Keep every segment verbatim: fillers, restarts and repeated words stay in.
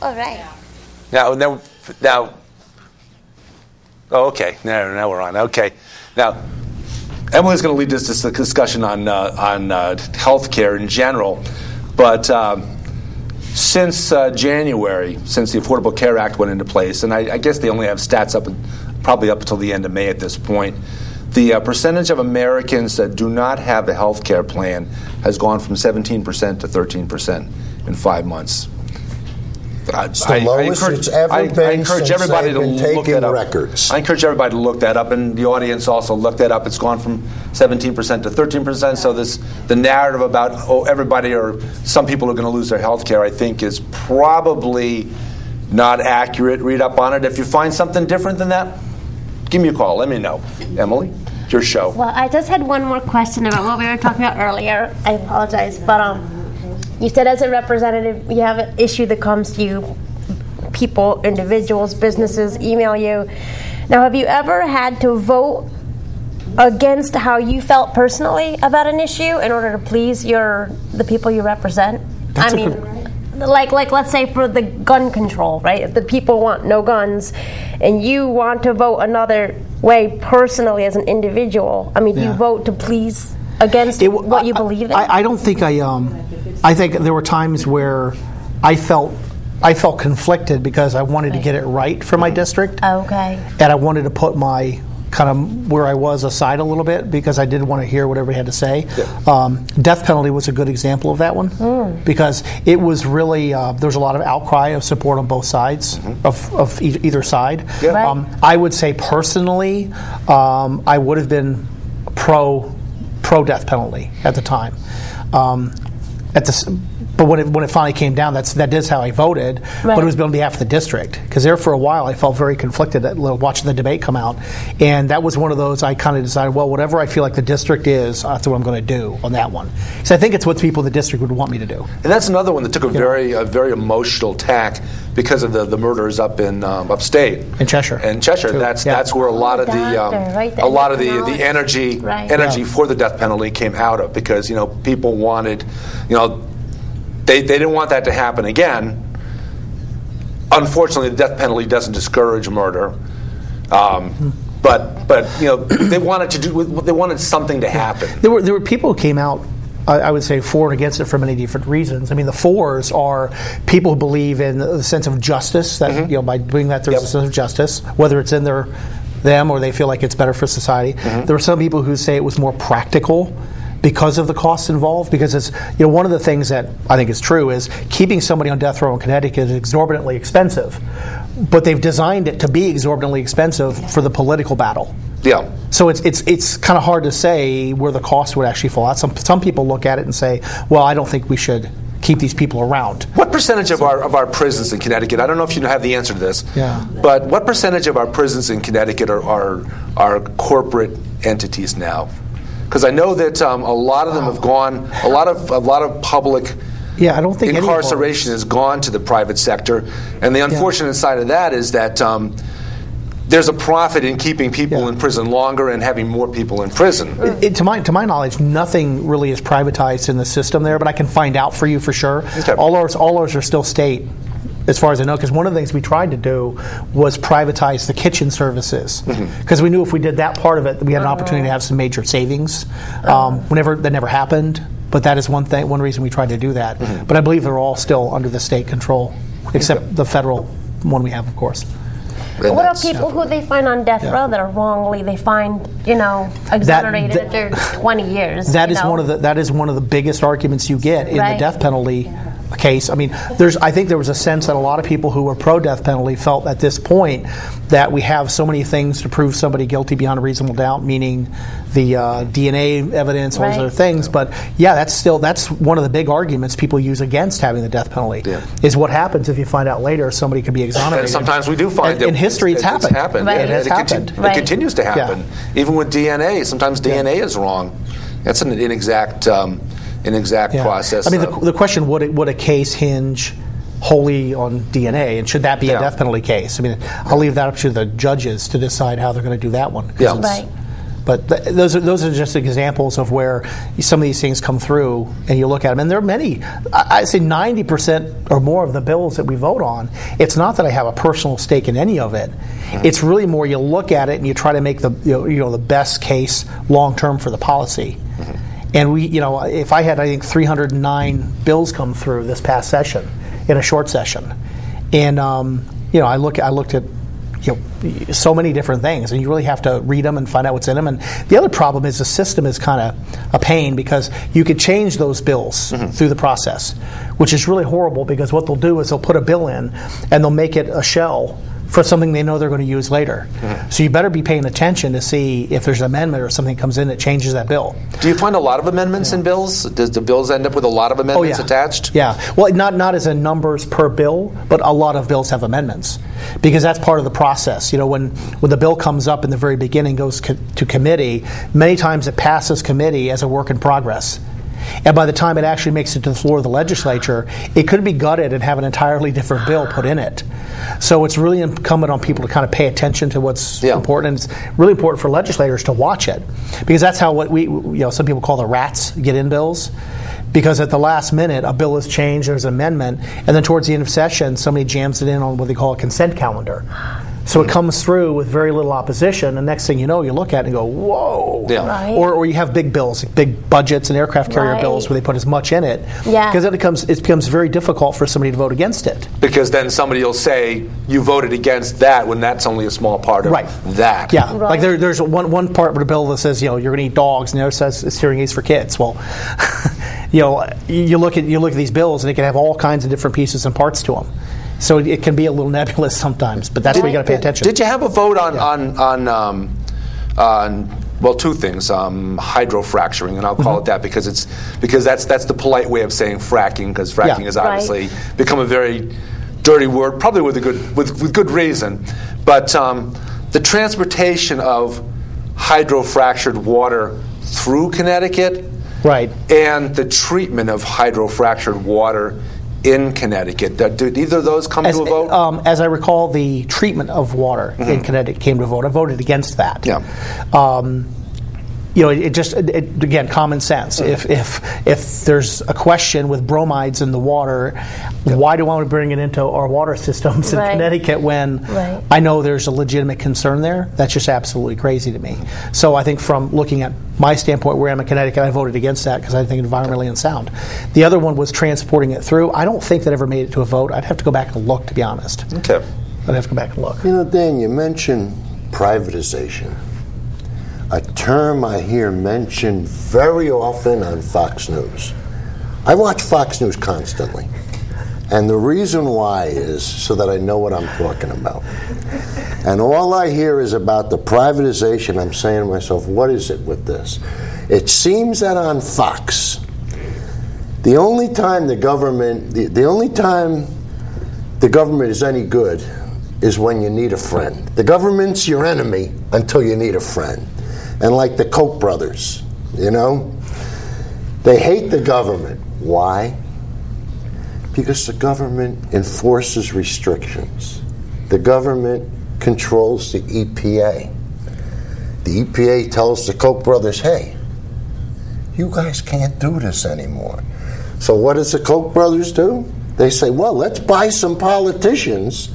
All right. Yeah. Now, now, now. Oh, okay. Now, now we're on. Okay. Now, Emily's going to lead us to the discussion on uh, on uh, healthcare in general, but um, since uh, January, since the Affordable Care Act went into place, and I, I guess they only have stats up, probably up until the end of May at this point. The uh, percentage of Americans that do not have a health care plan has gone from seventeen percent to thirteen percent in five months. It's the I, lowest I encourage, it's ever I, been I encourage since everybody to look that up. Records. I encourage everybody to look that up, and the audience also look that up. It's gone from seventeen percent to thirteen percent, so this the narrative about oh, everybody or some people are going to lose their health care, I think, is probably not accurate. Read up on it. If you find something different than that, give me a call. Let me know. Emily, your show. Well, I just had one more question about what we were talking about earlier. I apologize. But um, you said as a representative, you have an issue that comes to you, people, individuals, businesses, email you. Now, have you ever had to vote against how you felt personally about an issue in order to please your the people you represent? That's I mean, good... like, like let's say for the gun control, right? If the people want no guns, and you want to vote another way personally as an individual. I mean, do yeah. you vote to please against it, w- what you I, believe in? I, I don't think I. Um, I think there were times where I felt I felt conflicted because I wanted right. to get it right for my district. Okay. And I wanted to put my kind of where I was aside a little bit because I did want to hear what everybody had to say. Yeah. Um, death penalty was a good example of that one mm. because it was really uh, there was a lot of outcry of support on both sides mm-hmm. of, of e- either side. Yeah. Right. Um, I would say personally, um, I would have been pro pro death penalty at the time. Um, at the but when it when it finally came down, that's that is how I voted. Right. But it was on behalf of the district because there for a while I felt very conflicted at watching the debate come out, and that was one of those I kind of decided, well, whatever I feel like the district is, that's what I'm going to do on that one. So I think it's what people in the district would want me to do. And that's another one that took a you very a very emotional tack because of the, the murders up in um, upstate in Cheshire. In Cheshire, too. that's yeah. that's where a lot oh, of the um, right a lot of the, the energy right. energy yeah. for the death penalty came out of because you know people wanted you know. They, they didn't want that to happen again. Unfortunately, the death penalty doesn't discourage murder, um, but but you know they wanted to do they wanted something to happen. There were there were people who came out. I would say for and against it for many different reasons. I mean, the fours are people who believe in the sense of justice that mm-hmm. you know by doing that there's yep. a sense of justice, whether it's in their them or they feel like it's better for society. Mm-hmm. There were some people who say it was more practical. Because of the costs involved, because it's you know one of the things that I think is true is keeping somebody on death row in Connecticut is exorbitantly expensive, but they've designed it to be exorbitantly expensive for the political battle. Yeah. So it's it's it's kind of hard to say where the cost would actually fall out. Some some people look at it and say, well, I don't think we should keep these people around. What percentage of our of our prisons in Connecticut? I don't know if you have the answer to this. Yeah. But what percentage of our prisons in Connecticut are are, are corporate entities now? Because I know that um, a lot of them wow. have gone, a lot of a lot of public yeah, I don't think incarceration has gone to the private sector. And the unfortunate yeah. side of that is that um, there's a profit in keeping people yeah. in prison longer and having more people in prison. It, it, to my to my knowledge, nothing really is privatized in the system there, but I can find out for you for sure. Okay. All ours, all ours are still state. As far as I know, because one of the things we tried to do was privatize the kitchen services, because mm-hmm. we knew if we did that part of it, we had an opportunity to have some major savings. Um, whenever that never happened, but that is one thing, one reason we tried to do that. Mm-hmm. But I believe they're all still under the state control, except okay. the federal one we have, of course. And what are people who they find on death yeah. row that are wrongly they find you know exonerated that, that, after twenty years? That is know? one of the that is one of the biggest arguments you get in right. the death penalty. Yeah. Case. I mean, there's. I think there was a sense that a lot of people who were pro-death penalty felt at this point that we have so many things to prove somebody guilty beyond a reasonable doubt, meaning the uh, D N A evidence, all right. those other things. But yeah, that's still that's one of the big arguments people use against having the death penalty. Yeah. Is what happens if you find out later somebody could be exonerated. And sometimes we do find and, that in history it's, it's happened. happened. Right. It has it happened. Conti- right. It continues to happen, yeah. even with D N A. Sometimes D N A yeah. is wrong. That's an inexact. Um, An exact yeah. process. I mean, the, the question: would it, would a case hinge wholly on D N A, and should that be yeah. a death penalty case? I mean, I'll leave that up to the judges to decide how they're going to do that one. Yeah. Right. But th those are those are just examples of where some of these things come through, and you look at them. And there are many. I, I say ninety percent or more of the bills that we vote on, it's not that I have a personal stake in any of it. Right. It's really more you look at it and you try to make the you know, you know the best case long term for the policy. Mm-hmm. And we, you know, if I had, I think, three hundred nine bills come through this past session, in a short session, and um, you know, I look, I looked at, you know, so many different things, and you really have to read them and find out what's in them. And the other problem is the system is kind of a pain because you could change those bills mm-hmm. through the process, which is really horrible because what they'll do is they'll put a bill in, and they'll make it a shell for something they know they're going to use later. Mm-hmm. So you better be paying attention to see if there's an amendment or something comes in that changes that bill. Do you find a lot of amendments yeah. in bills? Does the bills end up with a lot of amendments oh, yeah. attached? Yeah. Well, not not as in numbers per bill, but a lot of bills have amendments because that's part of the process. You know, when, when the bill comes up in the very beginning, goes co to committee, many times it passes committee as a work in progress. And by the time it actually makes it to the floor of the legislature, it could be gutted and have an entirely different bill put in it. So it's really incumbent on people to kind of pay attention to what's yeah. important. And it's really important for legislators to watch it because that's how what we, you know, some people call the rats get in bills. Because at the last minute, a bill is changed, there's an amendment, and then towards the end of session, somebody jams it in on what they call a consent calendar. So it comes through with very little opposition, and next thing you know, you look at it and go, whoa. Yeah. Right. Or, or you have big bills, big budgets and aircraft carrier right. bills where they put as much in it. Yeah. Because then it becomes, it becomes very difficult for somebody to vote against it. Because then somebody will say, you voted against that when that's only a small part of right. that. Yeah. Right. Like there, there's one, one part of the bill that says, you know, you're going to eat dogs, and the other says it's hearing aids for kids. Well, you know, you look at, you look at these bills, and they can have all kinds of different pieces and parts to them. So it can be a little nebulous sometimes, but that's did, where you got to pay attention. Did you have a vote on yeah. on on, um, on well two things, um, hydrofracturing, and I'll call mm-hmm. it that because it's because that's that's the polite way of saying fracking, because fracking yeah. has obviously right. become a very dirty word, probably with a good with, with good reason. But um, the transportation of hydrofractured water through Connecticut, right, and the treatment of hydrofractured water in Connecticut. Did either of those come as, to a vote? Um, as I recall, the treatment of water mm-hmm. in Connecticut came to a vote. I voted against that. Yeah. Um, you know, it, it just, it, it, again, common sense. Mm-hmm. If, if, if there's a question with bromides in the water, yeah. why do I want to bring it into our water systems right. in Connecticut when right. I know there's a legitimate concern there? That's just absolutely crazy to me. So I think from looking at my standpoint, where I'm in Connecticut, I voted against that because I think environmentally unsound. The other one was transporting it through. I don't think that ever made it to a vote. I'd have to go back and look, to be honest. Okay. I'd have to go back and look. You know, Dan, you mentioned privatization, a term I hear mentioned very often on Fox News. I watch Fox News constantly. And the reason why is so that I know what I'm talking about. And all I hear is about the privatization. I'm saying to myself, what is it with this? It seems that on Fox, the only time the government, the, the only time the government is any good is when you need a friend. The government's your enemy until you need a friend. And like the Koch brothers, you know? They hate the government. Why? Because the government enforces restrictions. The government controls the E P A. The E P A tells the Koch brothers, hey, you guys can't do this anymore. So what does the Koch brothers do? They say, well, let's buy some politicians,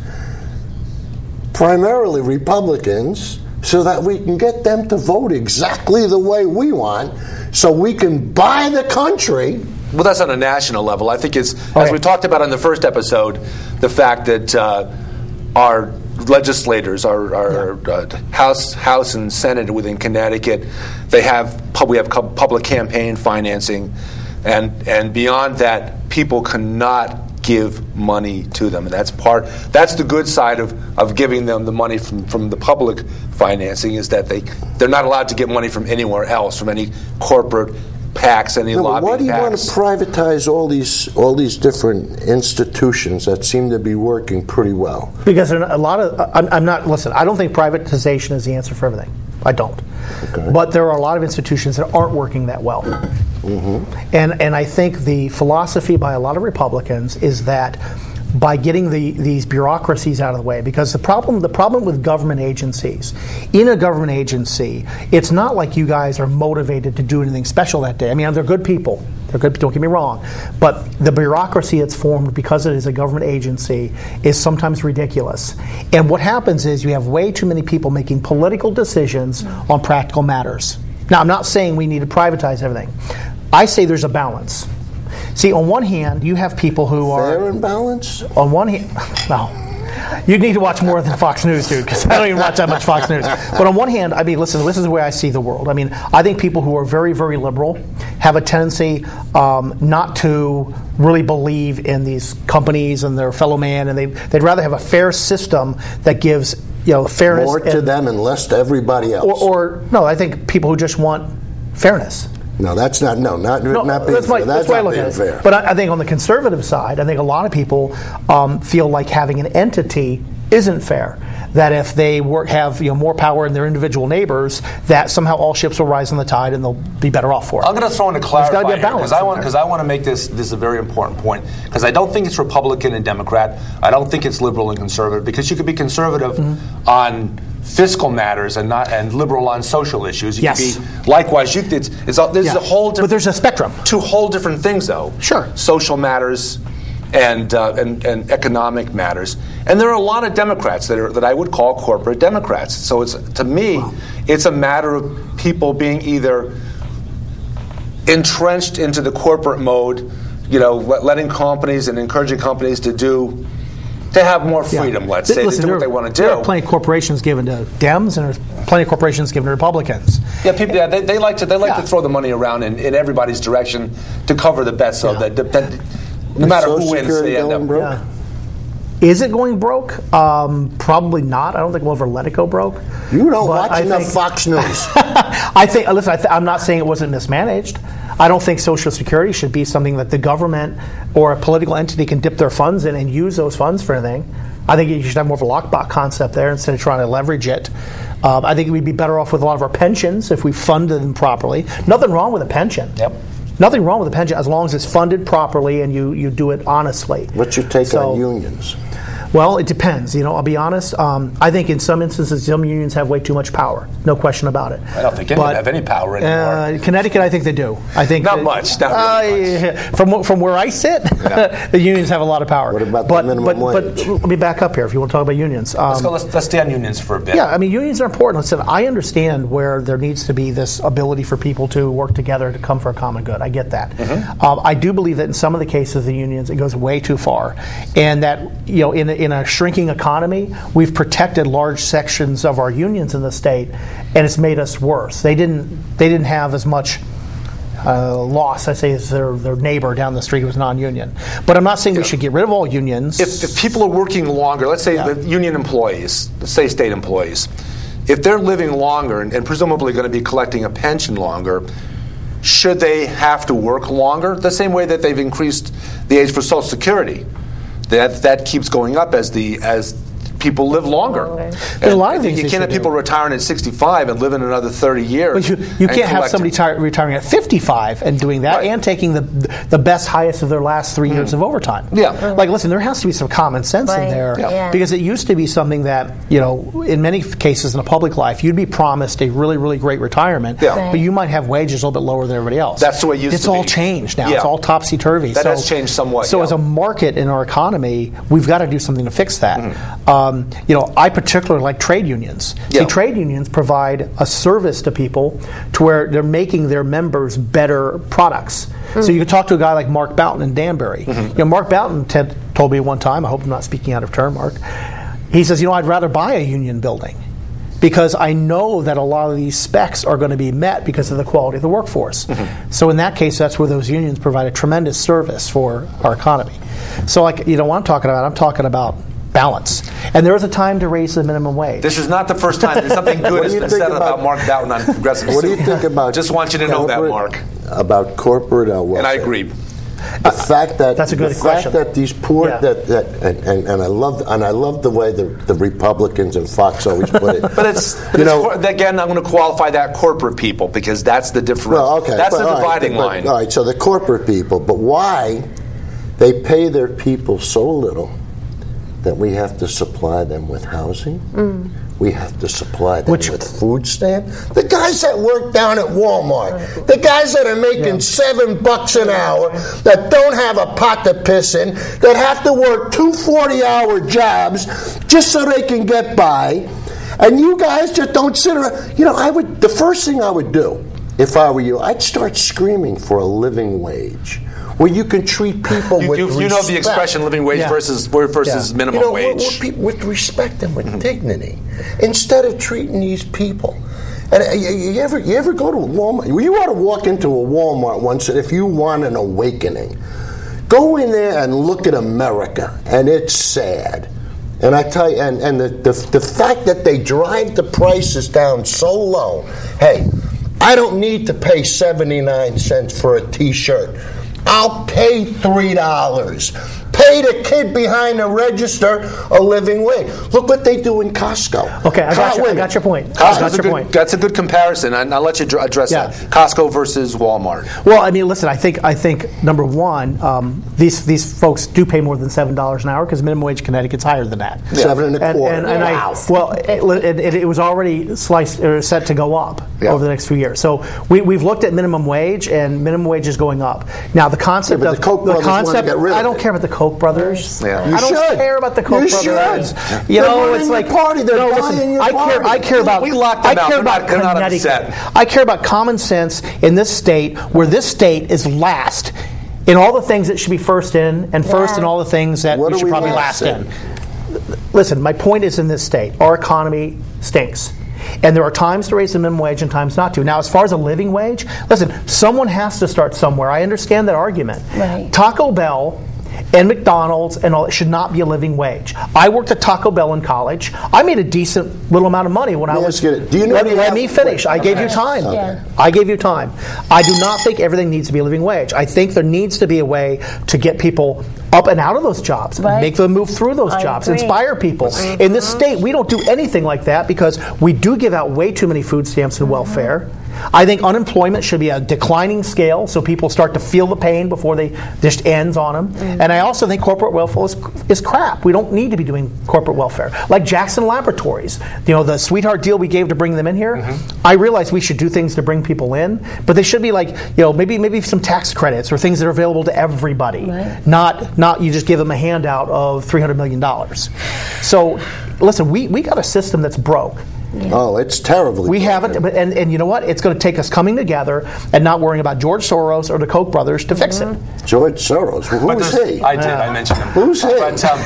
primarily Republicans, so that we can get them to vote exactly the way we want, so we can buy the country. Well, that's on a national level. I think it's, okay. as we talked about in the first episode, the fact that uh, our legislators, our, our yeah. uh, House, House and Senate within Connecticut, they have we have public campaign financing, and and beyond that, people cannot give money to them, and that's part. That's the good side of of giving them the money from from the public financing, is that they they're not allowed to get money from anywhere else, from any corporate. PACs and the no, lobbying why do you PACs. want to privatize all these all these different institutions that seem to be working pretty well? Because there are a lot of I'm, I'm not listen. I don't think privatization is the answer for everything. I don't. Okay. But there are a lot of institutions that aren't working that well. Mm-hmm. And and I think the philosophy by a lot of Republicans is that by getting the, these bureaucracies out of the way. Because the problem, the problem with government agencies, in a government agency, it's not like you guys are motivated to do anything special that day. I mean, they're good people. They're good, don't get me wrong. But the bureaucracy that's formed because it is a government agency is sometimes ridiculous. And what happens is you have way too many people making political decisions on practical matters. Now, I'm not saying we need to privatize everything. I say there's a balance. See, on one hand, you have people who are... Fair and balanced? On one hand... No. You'd need to watch more than Fox News, dude, because I don't even watch that much Fox News. But on one hand, I mean, listen, this is the way I see the world. I mean, I think people who are very, very liberal have a tendency um, not to really believe in these companies and their fellow man, and they, they'd rather have a fair system that gives, you know, fairness. More to and, them and less to everybody else. Or, or, no, I think people who just want fairness. No, that's not, no, not, no, not being that's fair. My, that's that's not I being fair. But I, I think on the conservative side, I think a lot of people um, feel like having an entity isn't fair. That if they work, have you know, more power in their individual neighbors, that somehow all ships will rise on the tide and they'll be better off for it. I'm going to throw in a clarifier because I want because I want to make this this a very important point, because I don't think it's Republican and Democrat. I don't think it's liberal and conservative, because you could be conservative mm-hmm. on fiscal matters and not and liberal on social issues. You yes. could be likewise. You it's it's all, there's yeah. a whole different, but there's a spectrum. Two whole different things though. Sure. Social matters. And, uh, and and economic matters, and there are a lot of Democrats that are that I would call corporate Democrats. So it's to me, wow. it's a matter of people being either entrenched into the corporate mode, you know, letting companies and encouraging companies to do to have more freedom. Yeah. Let's say Listen, to do what they want to do. There are plenty of corporations given to Dems, and there's plenty of corporations given to Republicans. Yeah, people. Yeah, they, they like to they like yeah. to throw the money around in, in everybody's direction to cover the bet. So yeah. that. that No matter who wins, they end up broke. Yeah. Is it going broke? Um, probably not. I don't think we'll ever let it go broke. You don't but watch I enough think, Fox News. I think. Listen, I th- I'm not saying it wasn't mismanaged. I don't think Social Security should be something that the government or a political entity can dip their funds in and use those funds for anything. I think you should have more of a lockbox concept there instead of trying to leverage it. Um, I think we'd be better off with a lot of our pensions if we funded them properly. Nothing wrong with a pension. Yep. Nothing wrong with a pension as long as it's funded properly and you, you do it honestly. What's your take so, on unions? Well, it depends. You know, I'll be honest. Um, I think in some instances, some unions have way too much power. No question about it. I don't think any but, have any power anymore. Uh, Connecticut, I think they do. I think not that, much. Not really uh, much. From from where I sit, yeah. the unions have a lot of power. What about but, the minimum but, wage? But let me back up here. If you want to talk about unions, um, let's go. Let's, let's stay on unions for a bit. Yeah, I mean, unions are important. Listen, I understand where there needs to be this ability for people to work together to come for a common good. I get that. Mm-hmm. Um, I do believe that in some of the cases, of the unions it goes way too far, and that you know in in a shrinking economy, we've protected large sections of our unions in the state, and it's made us worse. They didn't they didn't have as much uh, loss, I say, as their, their neighbor down the street who was non-union. But I'm not saying yeah. we should get rid of all unions. If, if people are working longer, let's say yeah. the union employees, let's say state employees, if they're living longer and, and presumably going to be collecting a pension longer, should they have to work longer? The same way that they've increased the age for Social Security. That that keeps going up as the as people live longer. Oh, okay. There's a lot of things you can't have people do. retiring at sixty-five and living another thirty years. But you, you can't have somebody tar- retiring at fifty-five and doing that right. and taking the the best highest of their last three mm-hmm. years of overtime. Yeah, mm-hmm. like listen, there has to be some common sense right. in there yeah. Yeah. because it used to be something that you know in many cases in a public life you'd be promised a really really great retirement, yeah. right. but you might have wages a little bit lower than everybody else. That's the way it used it's to be. It's all changed now. Yeah. It's all topsy turvy. That so, has changed somewhat. So yeah. as a market in our economy, we've got to do something to fix that. Mm-hmm. Um, Um, you know, I particularly like trade unions. Yeah. See, trade unions provide a service to people to where they're making their members better products. Mm-hmm. So you can talk to a guy like Mark Boughton in Danbury. Mm-hmm. You know, Mark Boughton t- told me one time, I hope I'm not speaking out of turn, Mark, he says, you know, I'd rather buy a union building because I know that a lot of these specs are going to be met because of the quality of the workforce. Mm-hmm. So in that case, that's where those unions provide a tremendous service for our economy. So like, you know, what I'm talking about, I'm talking about balance. And there is a time to raise the minimum wage. This is not the first time that something good has been said about, about Mark Boughton on progressive. What do you think about? Just want you to know that, Mark. About corporate uh, welfare. And I agree. The uh, fact that that's a good the question. fact that these poor yeah. that, that and, and, and I love and I love the way the, the Republicans and Fox always put it. but it's but you it's, know again I'm going to qualify that corporate people because that's the difference. Well, okay, that's but, the dividing all right, line. But, all right, so the corporate people, but why they pay their people so little. that we have to supply them with housing. Mm. We have to supply them Which, with food stamps. The guys that work down at Walmart, the guys that are making yeah. seven bucks an hour, that don't have a pot to piss in, that have to work two forty-hour jobs just so they can get by, and you guys just don't sit around. You know, I would. The first thing I would do, if I were you, I'd start screaming for a living wage, where you can treat people you, with you, respect. You know the expression living wage yeah. versus versus yeah. minimum you know, wage. We're, we're people with respect and with mm-hmm. dignity. Instead of treating these people. And uh, you, you, ever, you ever go to a Walmart? You ought to walk into a Walmart once if you want an awakening. Go in there and look at America, and it's sad. And I tell you, and, and the, the, the fact that they drive the prices down so low, hey, I don't need to pay seventy-nine cents for a T-shirt. I'll pay three dollars. Pay the kid behind the register a living wage. Look what they do in Costco. Okay, I got, your, I got your point. Costco's got your a good, point. That's a good comparison, and I'll let you address yeah. that. Costco versus Walmart. Well, I mean, listen, I think, I think number one, um, these these folks do pay more than seven dollars an hour because minimum wage in Connecticut's higher than that. Yeah. Seven and a quarter. And, and, and wow. I, well, it, it, it was already sliced or set to go up yeah. over the next few years. So we, we've looked at minimum wage, and minimum wage is going up. Now, the concept yeah, of the Koch brothers want to get rid of it. I don't care about the Koch brothers. Yeah. You I don't should. care about the Koch you brothers. Should. You know, it's like party. They're no, listen, your I party. care. I care about. We locked them I out. care they're about not, Connecticut. I care about common sense in this state, where this state is last in all the things that should be first in, and first yeah. in all the things that we should we probably last in. in. Listen, my point is, in this state, our economy stinks. And there are times to raise the minimum wage and times not to. Now, as far as a living wage, listen, someone has to start somewhere. I understand that argument. Right. Taco Bell and McDonald's and all, it should not be a living wage. I worked at Taco Bell in college. I made a decent little amount of money when I was... Do you know let, you let me finish. Wait, I okay. gave you time. Okay. I gave you time. I do not think everything needs to be a living wage. I think there needs to be a way to get people up and out of those jobs, right. make them move through those I jobs, agree. inspire people. Mm-hmm. In this state, we don't do anything like that because we do give out way too many food stamps and mm-hmm. welfare. I think unemployment should be a declining scale so people start to feel the pain before they just ends on them. Mm-hmm. And I also think corporate welfare is, is crap. We don't need to be doing corporate welfare. Like Jackson Laboratories, you know, the sweetheart deal we gave to bring them in here, mm-hmm. I realize we should do things to bring people in, but they should be like, you know, maybe maybe some tax credits or things that are available to everybody, right. not not you just give them a handout of three hundred million dollars. So, listen, we, we got a system that's broke. Yeah. Oh, it's terrible. We haven't, and, and you know what? It's going to take us coming together and not worrying about George Soros or the Koch brothers to fix it. George Soros, well, who's he? I did, yeah. I mentioned him. Who's he? But, um,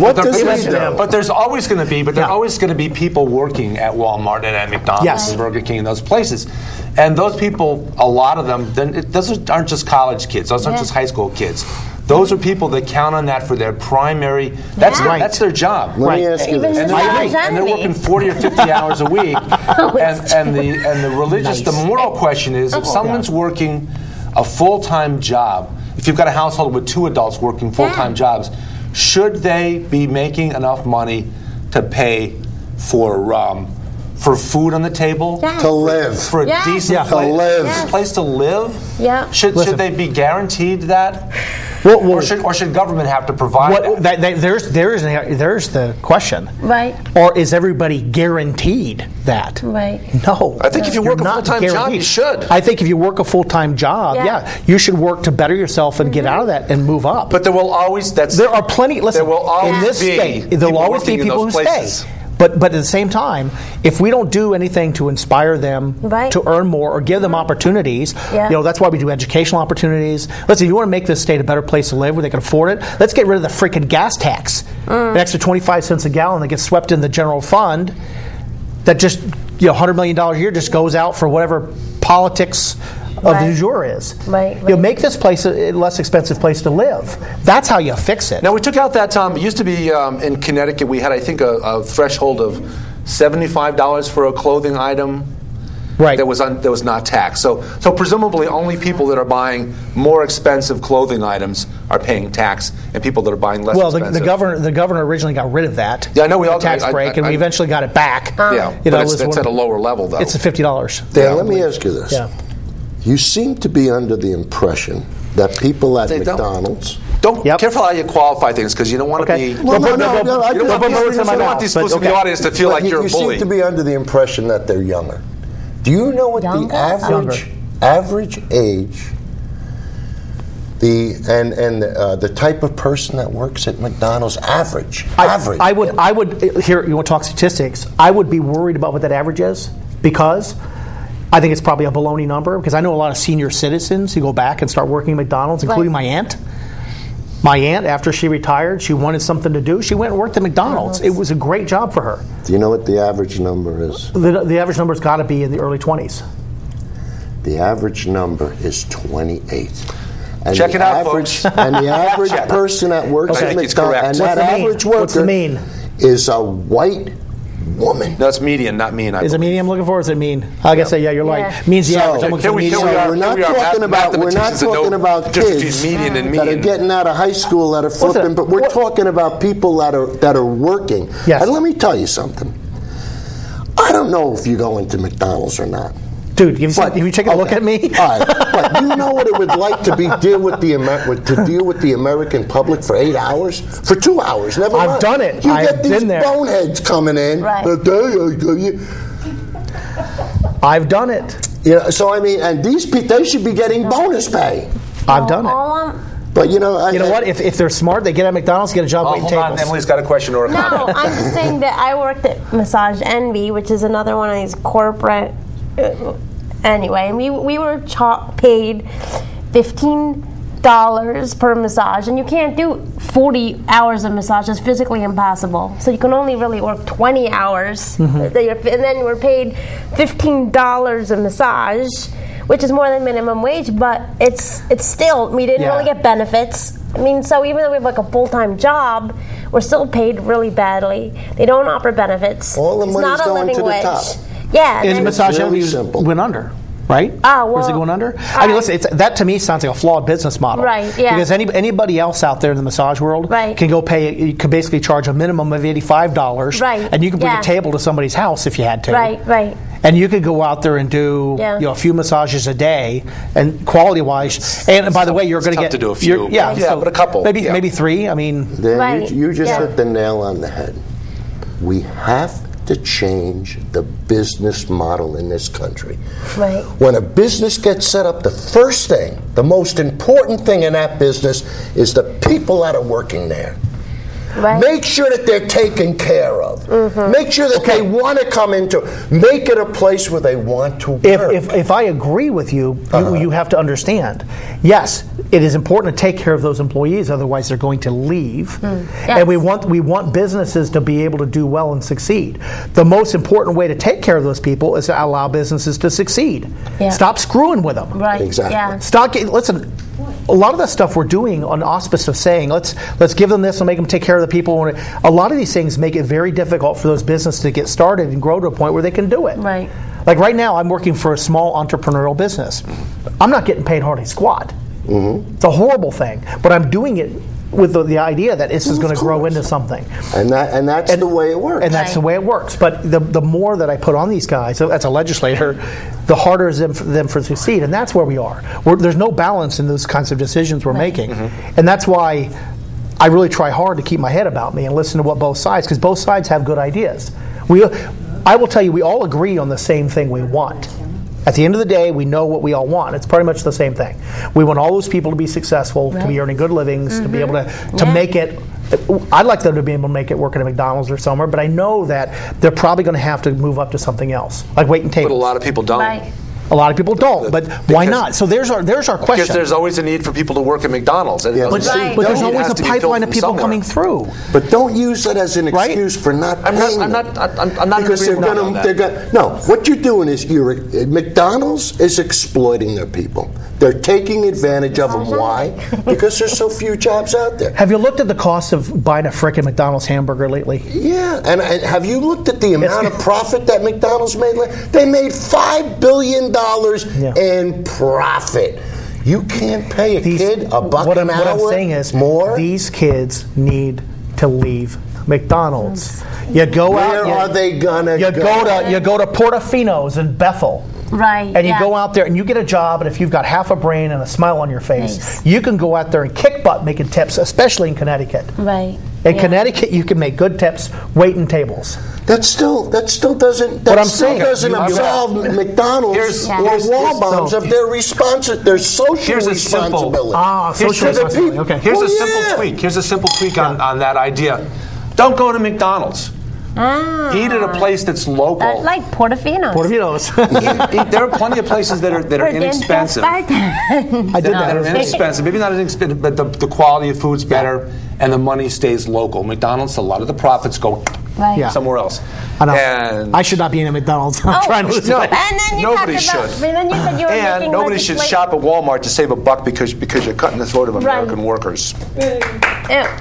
what but does he do? But there's always going to be, but there's yeah. always going to be people working at Walmart and at McDonald's yes. and Burger King and those places. And those people, a lot of them, then it, those aren't just college kids. Those yeah. aren't just high school kids. Those are people that count on that for their primary. That's yeah. their, right. that's their job. Let right. me ask you this. And they're, and they're working forty or fifty hours a week. oh, and, and the and the religious, nice. the moral question is: oh, if someone's yeah. working a full-time job, if you've got a household with two adults working full-time yeah. jobs, should they be making enough money to pay for? Um, For food on the table, yes. to live, for a yes. decent yeah. place, to live. Yes. place to live. Yeah. Should Listen. should they be guaranteed that, well, well, or should or should government have to provide? What, that? That, that, there's there's there's the question, right? Or is everybody guaranteed that? Right. No. I think yeah. if you work You're a full time job, you should. I think if you work a full time job, yeah. yeah, you should work to better yourself and mm-hmm. get out of that and move up. But there will always that's there are plenty. Listen, there will always in this be state, there will always be people who places. stay. But but at the same time, if we don't do anything to inspire them right. to earn more or give them opportunities, yeah. you know, that's why we do educational opportunities. Listen, if you want to make this state a better place to live where they can afford it, let's get rid of the freaking gas tax. Mm. An extra twenty-five cents a gallon that gets swept in the general fund that just, you know, one hundred million dollars a year just goes out for whatever politics of right. the du jour is. Right, right. You know, make this place a less expensive place to live. That's how you fix it. Now, we took out that, Tom, it used to be um, in Connecticut, we had, I think, a, a threshold of seventy-five dollars for a clothing item right. that was un, that was not taxed. So, so presumably only people that are buying more expensive clothing items are paying tax, and people that are buying less well, expensive. Well, the, the, governor, the governor originally got rid of that yeah, I know we all tax I, break, I, I, and we I, eventually got it back. Uh, yeah, you know, but it's, it's at a lower level, though. It's at fifty dollars. Yeah, yeah, let me ask you this. Yeah. You seem to be under the impression that people at they McDonald's don't, don't yep. careful how you qualify things, because you don't want to okay. be well, no, no, no, no, you don't, don't want these, don't want these folks in the audience to feel but like you, you're a bully. You seem to be under the impression that they're younger. Do you know what younger? the average younger. average age the and and uh, the type of person that works at McDonald's average I, average I would I would here you want to talk statistics. I would be worried about what that average is, because I think it's probably a baloney number, because I know a lot of senior citizens who go back and start working at McDonald's, including right. my aunt. My aunt, after she retired, she wanted something to do. She went and worked at McDonald's. It was a great job for her. Do you know what the average number is? The, the average number's got to be in the early twenties. The average number is twenty-eight. And Check it out, average, folks. And the average person that works okay, at McDonald's, and that average worker What's the mean? is a white woman. That's no, median, not mean. I is believe. it median I'm looking for, or is it mean? I guess yeah. yeah, you're yeah. right. Means the so, average. I'm here we, here we are, we're not here we talking about we're not talking about kids median and median. that are getting out of high school that are flipping, but we're what? talking about people that are that are working. Yes. And let me tell you something. I don't know if you go into McDonald's or not. Dude, you but, you take a okay. look at me. All right. But you know what it would like to be deal with the Amer- to deal with the American public for eight hours, for two hours. Never mind. I've done it. You I've get these been there. boneheads coming in. Right. I've done it. Yeah. So I mean, and these people, they should be getting bonus pay. I've done it. But you know, I, you know I, what? If if they're smart, they get at McDonald's, get a job. Oh, waiting hold tables. on, Emily's got a question or a comment. No, I'm just saying that I worked at Massage Envy, which is another one of these corporate. Anyway, we we were cha- paid fifteen dollars per massage, and you can't do forty hours of massage. It's physically impossible. So you can only really work twenty hours, mm-hmm. and then we're paid fifteen dollars a massage, which is more than minimum wage, but it's it's still, we didn't yeah. really get benefits. I mean, so even though we have like a full-time job, we're still paid really badly. They don't offer benefits. All the money's going to the top. Yeah, and Massage Envy went under, right? Oh, well. Is it going under? I, I mean, listen, it's, that to me sounds like a flawed business model. Right, yeah. Because any, anybody else out there in the massage world right. can go pay, you can basically charge a minimum of eighty-five dollars. Right. And you can bring yeah. a table to somebody's house if you had to. Right, right. And you could go out there and do yeah. you know, a few massages a day, and quality-wise. And, and by the way, you're going to get to do a few. Yeah, yeah so but a couple. Maybe yeah. maybe three. I mean, then right. you, you just yeah. hit the nail on the head. We have to change the business model in this country. Right. When a business gets set up, the first thing, the most important thing in that business is the people that are working there. Right. Make sure that they're taken care of. Mm-hmm. Make sure that okay. they want to come into it. Make it a place where they want to work. If, if, if I agree with you, uh-huh. you, you have to understand, yes, it is important to take care of those employees, otherwise they're going to leave. Mm. Yes. And we want we want businesses to be able to do well and succeed. The most important way to take care of those people is to allow businesses to succeed. Yeah. Stop screwing with them. Right. Exactly. Yeah. Stop getting, listen, a lot of the stuff we're doing on auspice of saying, let's let's give them this and make them take care of the people. A lot of these things make it very difficult for those businesses to get started and grow to a point where they can do it. Right. Like right now, I'm working for a small entrepreneurial business. I'm not getting paid hardly squat. Mm-hmm. It's a horrible thing, but I'm doing it with the, the idea that this is going to grow into something. And that and that's and, the way it works. And that's right. the way it works. But the the more that I put on these guys, so as a legislator, the harder is them for them to succeed. And that's where we are. We're, there's no balance in those kinds of decisions we're right. making. Mm-hmm. And that's why I really try hard to keep my head about me and listen to what both sides, because both sides have good ideas. We, I will tell you, we all agree on the same thing we want. At the end of the day, we know what we all want. It's pretty much the same thing. We want all those people to be successful, right. to be earning good livings, mm-hmm. to be able to, to yeah. make it. I'd like them to be able to make it working at McDonald's or somewhere, but I know that they're probably going to have to move up to something else, like waiting tables. But a lot of people don't. Right. A lot of people don't, but why not? So there's our there's our question. Because there's always a need for people to work at McDonald's. Yeah, but, right. but there's always a pipeline of people somewhere. coming through. But don't use that as an excuse right? for not paying them. I'm not. I'm, I'm not because they're going to. They're going. No, what you're doing is you're McDonald's is exploiting their people. They're taking advantage of them. Why? Because there's so few jobs out there. Have you looked at the cost of buying a frickin' McDonald's hamburger lately? Yeah, and, and have you looked at the amount of profit that McDonald's made? They made five billion dollars. Yeah. in profit. You can't pay a these, kid a buck what I'm, an hour. What I'm saying is, more? These kids need to leave McDonald's. You go Where out. Where are they gonna you go? go to, you go to Portofino's in Bethel. Right. And yeah. you go out there and you get a job, and if you've got half a brain and a smile on your face, nice. you can go out there and kick butt making tips, especially in Connecticut. Right. In yeah. Connecticut, you can make good tips waiting tables. That still that still doesn't that still saying, doesn't absolve McDonald's yeah. or Walmart so, of their response their social here's responsibility. Simple, ah, social here's responsibility. Okay. Here's well, a simple yeah. tweak. Here's a simple tweak yeah. on, on that idea. Don't go to McDonald's. Mm. Eat at a place that's local, uh, like Portofino's. Portofino's. eat, eat, there are plenty of places that are that are inexpensive. I did that. That are inexpensive. Maybe not inexpensive, but the, the quality of food's better, yeah. and the money stays local. McDonald's, a lot of the profits go right. yeah. somewhere else. I know. And I should not be in a McDonald's. I'm oh, trying to lose no. weight. And then you nobody should. About, then you said you were and nobody should weight. shop at Walmart to save a buck because because you're cutting the throat of American right. workers. Mm.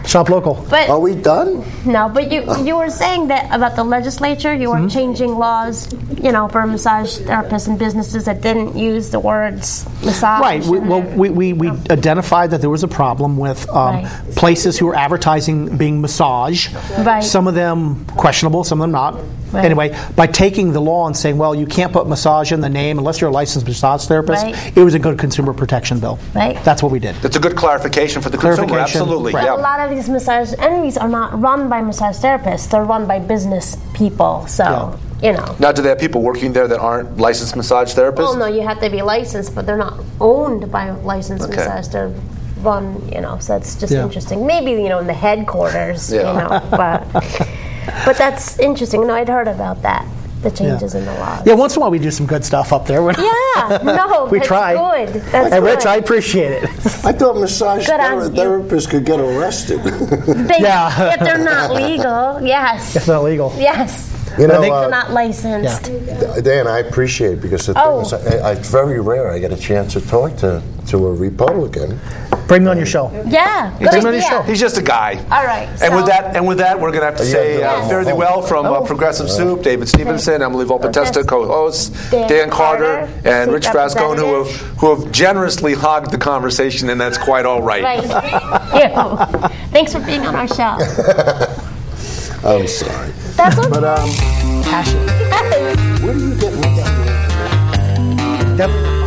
Shop local. But are we done? No, but you you were saying that. About the legislature, you were mm-hmm. changing laws, you know, for massage therapists and businesses that didn't use the words massage. Right. We, well, we, we, we oh. identified that there was a problem with um, right. places who were advertising being massage. Right. Some of them questionable, some of them not. Right. Anyway, by taking the law and saying, well, you can't put massage in the name unless you're a licensed massage therapist, right. it was a good consumer protection bill. Right. That's what we did. That's a good clarification for the consumer. Absolutely. Right. Yeah. A lot of these massage enemies are not run by massage therapists. They're run by business people. So. Yeah. You know. Now, do they have people working there that aren't licensed massage therapists? Well, no, you have to be licensed, but they're not owned by licensed okay. massage therapists. Run, you know, so that's just yeah. interesting. Maybe, you know, in the headquarters, yeah. you know, but but that's interesting. No, I'd heard about that. The changes yeah. in the laws. Yeah, once in a while we do some good stuff up there. We're yeah, no, we that's try. Good. That's and good. Rich, I appreciate it. I thought massage ther- therapists could get arrested. They, yeah, if they're not legal, yes. If not legal, yes. You know, they're uh, not licensed. Yeah. Dan, I appreciate it because the oh. thing is, I, I, it's very rare I get a chance to talk to, to a Republican. Bring me on your show. Yeah, bring me on your show. He's just a guy. All right. So. And with that, and with that, we're going to have to say uh, fare thee well from uh, Progressive oh. Soup, David Stevenson, Emily Volpatesta, co-hosts, Dan, Dan Carter, Carter, and Rich Frascone, who have who have generously hogged the conversation, and that's quite all right. Right. Thank you. Thanks for being on our show. I'm sorry. That's okay. But um, passion. Where do you get with that? Yep.